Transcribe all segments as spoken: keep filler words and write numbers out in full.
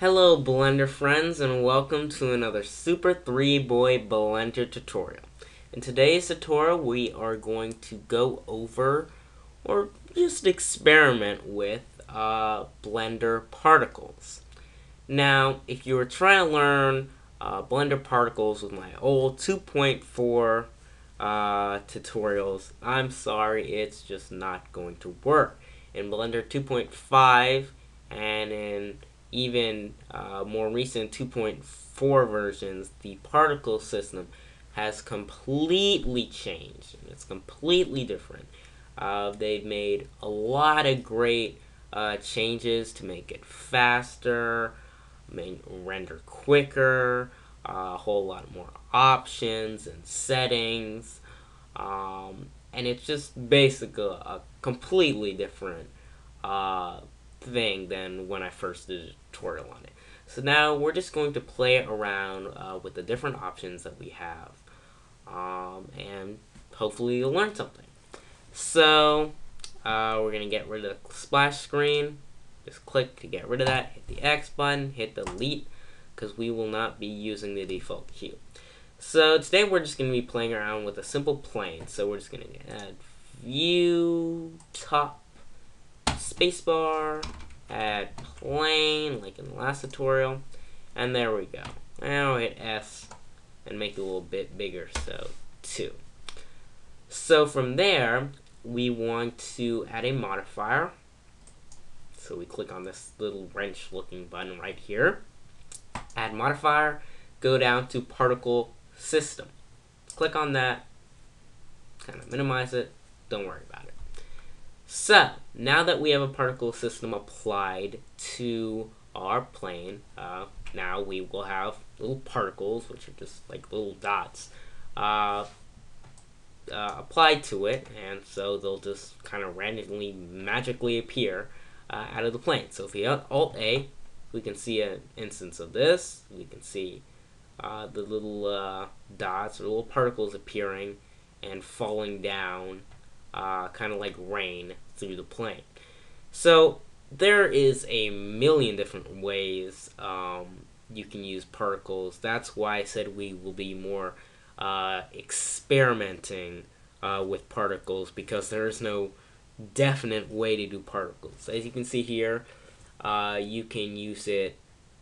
Hello Blender friends, and welcome to another Super three Boy Blender tutorial. In today's tutorial we are going to go over, or just experiment with, uh, Blender particles. Now if you were trying to learn uh, Blender particles with my old two point four uh, tutorials, I'm sorry, it's just not going to work. In Blender two point five and in even uh, more recent two point four versions, the particle system has completely changed. It's completely different. Uh, they've made a lot of great uh, changes to make it faster, make, render quicker, uh, a whole lot more options and settings, um, and it's just basically a completely different uh, thing than when I first did a tutorial on it. So now we're just going to play around uh, with the different options that we have, um, and hopefully you'll learn something. So uh, we're gonna get rid of the splash screen. Just click to get rid of that, hit the X button, hit delete, because we will not be using the default cube. So today we're just gonna be playing around with a simple plane. So we're just gonna add view, top, spacebar, add plane, like in the last tutorial, and there we go. Now hit S and make it a little bit bigger, so two. So from there, we want to add a modifier. So we click on this little wrench-looking button right here. Add modifier, go down to particle system. Click on that, kind of minimize it, don't worry about it. So now that we have a particle system applied to our plane, uh, now we will have little particles, which are just like little dots, uh, uh, applied to it, and so they'll just kind of randomly, magically appear uh, out of the plane. So if we Alt-A, we can see an instance of this. We can see uh, the little uh, dots or little particles appearing and falling down, Uh, kind of like rain through the plane. So there is a million different ways um, you can use particles. That's why I said we will be more uh, experimenting uh, with particles, because there is no definite way to do particles. As you can see here, uh, you can use it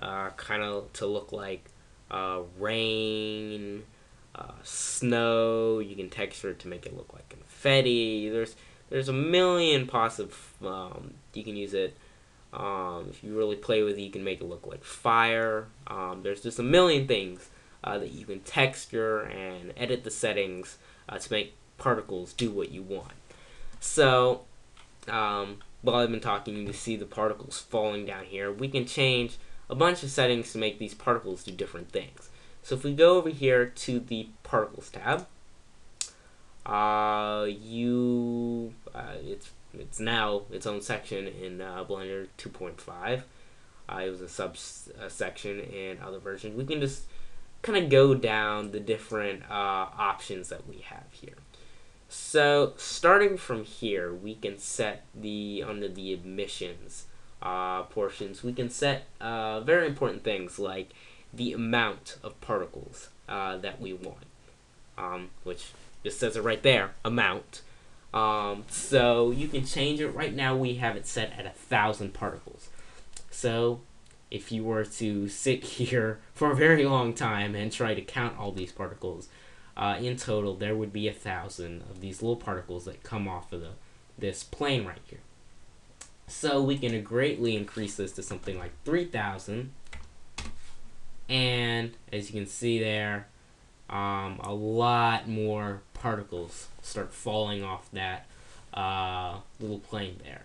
uh, kind of to look like uh, rain, Uh, snow. You can texture it to make it look like confetti. There's there's a million possible. Um, you can use it. Um, if you really play with it, you can make it look like fire. Um, there's just a million things uh, that you can texture and edit the settings uh, to make particles do what you want. So um, while I've been talking, you can see the particles falling down here. We can change a bunch of settings to make these particles do different things. So if we go over here to the Particles tab, uh, you uh, it's it's now its own section in uh, Blender two point five. Uh, it was a sub uh, section in other versions. We can just kind of go down the different uh, options that we have here. So starting from here, we can set the under the emissions uh, portions. We can set uh, very important things like the amount of particles uh, that we want, um, which just says it right there, amount. Um, so you can change it. Right now we have it set at a thousand particles. So if you were to sit here for a very long time and try to count all these particles, uh, in total there would be a thousand of these little particles that come off of the, this plane right here. So we can greatly increase this to something like three thousand. And as you can see there, um, a lot more particles start falling off that uh, little plane there,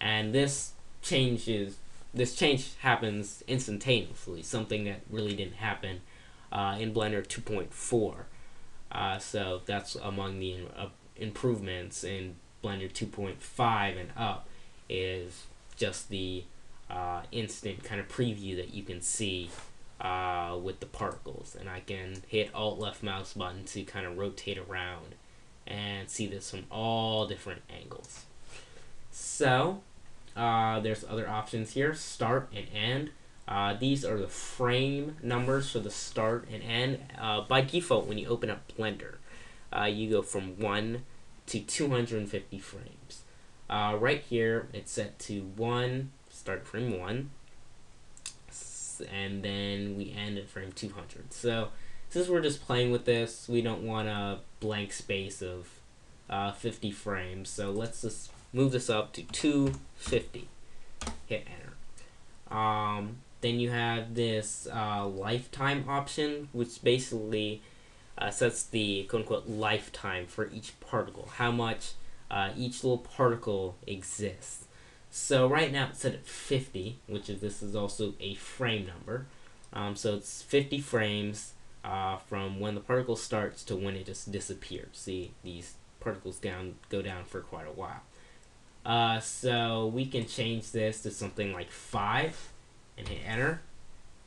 and this changes. This change happens instantaneously, something that really didn't happen uh, in Blender two point four. Uh, so that's among the uh, improvements in Blender two point five and up, is just the uh, instant kind of preview that you can see Uh, with the particles. And I can hit Alt left mouse button to kind of rotate around and see this from all different angles. So uh, there's other options here, start and end. Uh, these are the frame numbers for the start and end. Uh, by default, when you open up Blender, uh, you go from one to two hundred fifty frames. Uh, right here, it's set to one, start frame one, and then we end at frame two hundred. So since we're just playing with this, we don't want a blank space of uh, fifty frames. So let's just move this up to two fifty. Hit enter. Um, then you have this uh, lifetime option, which basically uh, sets the quote-unquote lifetime for each particle, how much uh, each little particle exists. So right now it's set at fifty, which is this is also a frame number. Um, so it's fifty frames uh, from when the particle starts to when it just disappears. See, these particles down go down for quite a while. Uh, so we can change this to something like five and hit enter.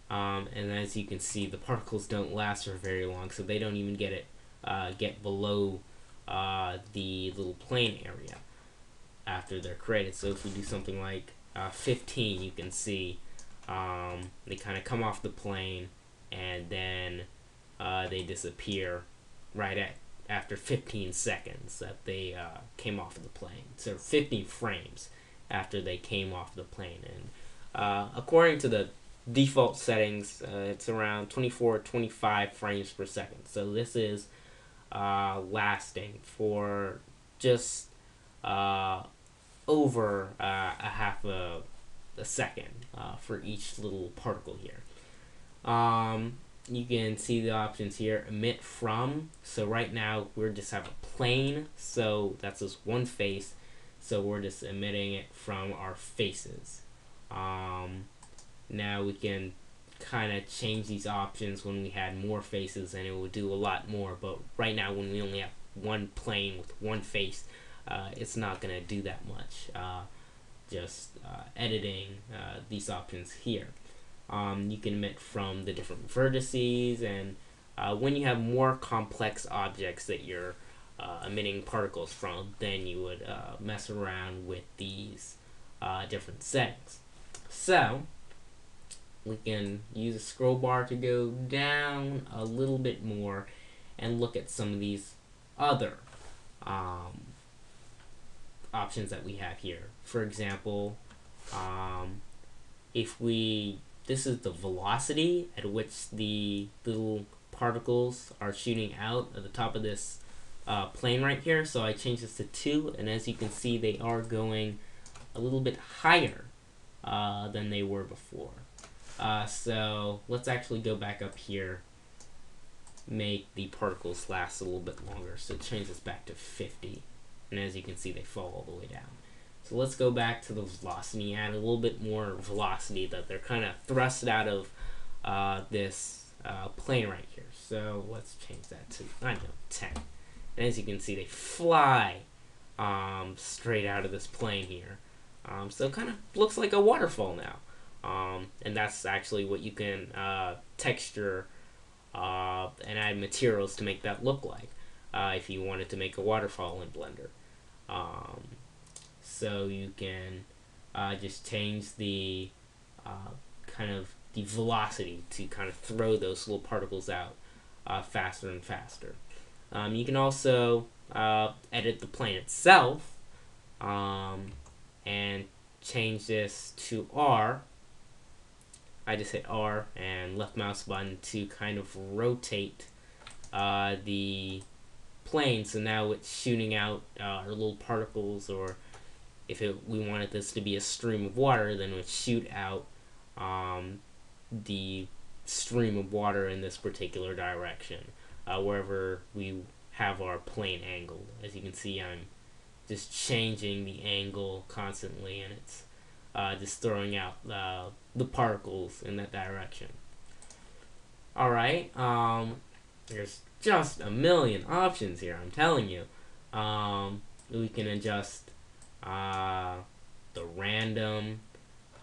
Um, and as you can see, the particles don't last for very long, so they don't even get it uh, get below uh, the little plane area after they're created. So if we do something like uh, fifteen, you can see um, they kind of come off the plane and then uh, they disappear right at after fifteen seconds that they uh, came off of the plane. So fifteen frames after they came off the plane. And uh, according to the default settings, uh, it's around twenty-four, twenty-five frames per second. So this is uh, lasting for just uh, over uh, a half a, a second uh, for each little particle here. Um, You can see the options here, emit from. So right now we just have a plane, so that's just one face, so we're just emitting it from our faces. Um, now we can kind of change these options. When we had more faces, and it would do a lot more, but right now when we only have one plane with one face, uh, it's not going to do that much. Uh, just uh, editing uh, these options here. Um, you can emit from the different vertices, and uh, when you have more complex objects that you're uh, emitting particles from, then you would uh, mess around with these uh, different settings. So we can use a scroll bar to go down a little bit more and look at some of these other um, options that we have here. For example, um, if we this is the velocity at which the little particles are shooting out at the top of this uh, plane right here. So I changed this to two, and as you can see, they are going a little bit higher uh, than they were before. Uh, so let's actually go back up here, make the particles last a little bit longer. So change this back to fifty, and as you can see, they fall all the way down. So let's go back to the velocity, add a little bit more velocity that they're kind of thrust out of uh, this uh, plane right here. So let's change that to, I know, ten. And as you can see, they fly um, straight out of this plane here. Um, so it kind of looks like a waterfall now. Um, and that's actually what you can uh, texture uh, and add materials to make that look like uh, if you wanted to make a waterfall in Blender. Um, So you can uh, just change the uh, kind of the velocity to kind of throw those little particles out uh, faster and faster. Um, you can also uh, edit the plane itself um, and change this to R. I just hit R and left mouse button to kind of rotate uh, the plane. So now it's shooting out uh, our little particles, or if it, we wanted this to be a stream of water, then it would shoot out um, the stream of water in this particular direction, uh, wherever we have our plane angled. As you can see, I'm just changing the angle constantly, and it's uh, just throwing out uh, the particles in that direction. Alright, um, there's just a million options here, I'm telling you. Um, we can adjust Uh, the random,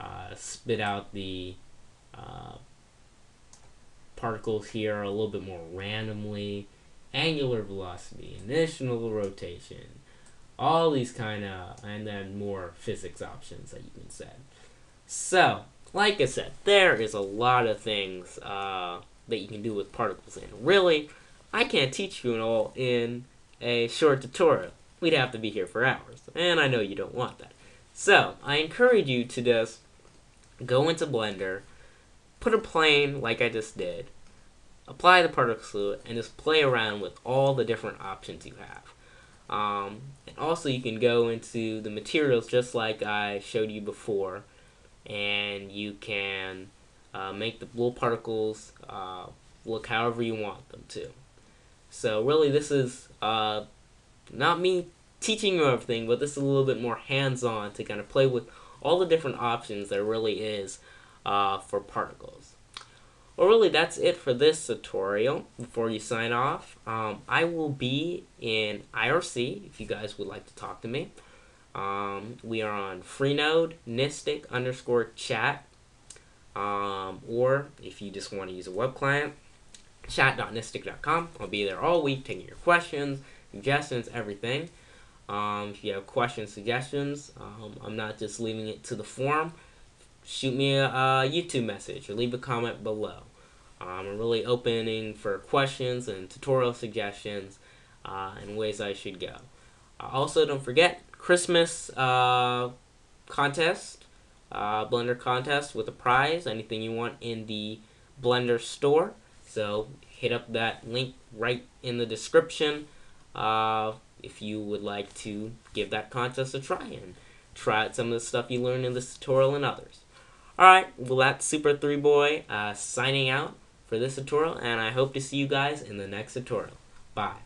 uh, spit out the uh, particles here a little bit more randomly, angular velocity, initial rotation, all these kind of, and then more physics options that you can set. So like I said, there is a lot of things uh, that you can do with particles, and really, I can't teach you it all in a short tutorial. We'd have to be here for hours, and I know you don't want that. So, I encourage you to just go into Blender, put a plane like I just did, apply the particle fluid, and just play around with all the different options you have. Um, and also you can go into the materials just like I showed you before, and you can uh, make the little particles uh, look however you want them to. So really this is uh, not me teaching you everything, but this is a little bit more hands-on to kind of play with all the different options there really is uh, for particles. Well, really, that's it for this tutorial. Before you sign off, um, I will be in I R C if you guys would like to talk to me. Um, we are on Freenode.nystic underscore chat, um, or if you just want to use a web client, chat dot nystic dot com. I'll be there all week taking your questions, suggestions, everything. Um, if you have questions, suggestions, um, I'm not just leaving it to the forum. Shoot me a uh, YouTube message or leave a comment below. Um, I'm really opening for questions and tutorial suggestions uh, and ways I should go. Uh, also, don't forget Christmas uh, contest, uh, Blender contest with a prize, anything you want in the Blender store. So hit up that link right in the description uh, if you would like to give that contest a try and try out some of the stuff you learned in this tutorial and others. Alright, well that's Super three Boy uh, signing out for this tutorial, and I hope to see you guys in the next tutorial. Bye.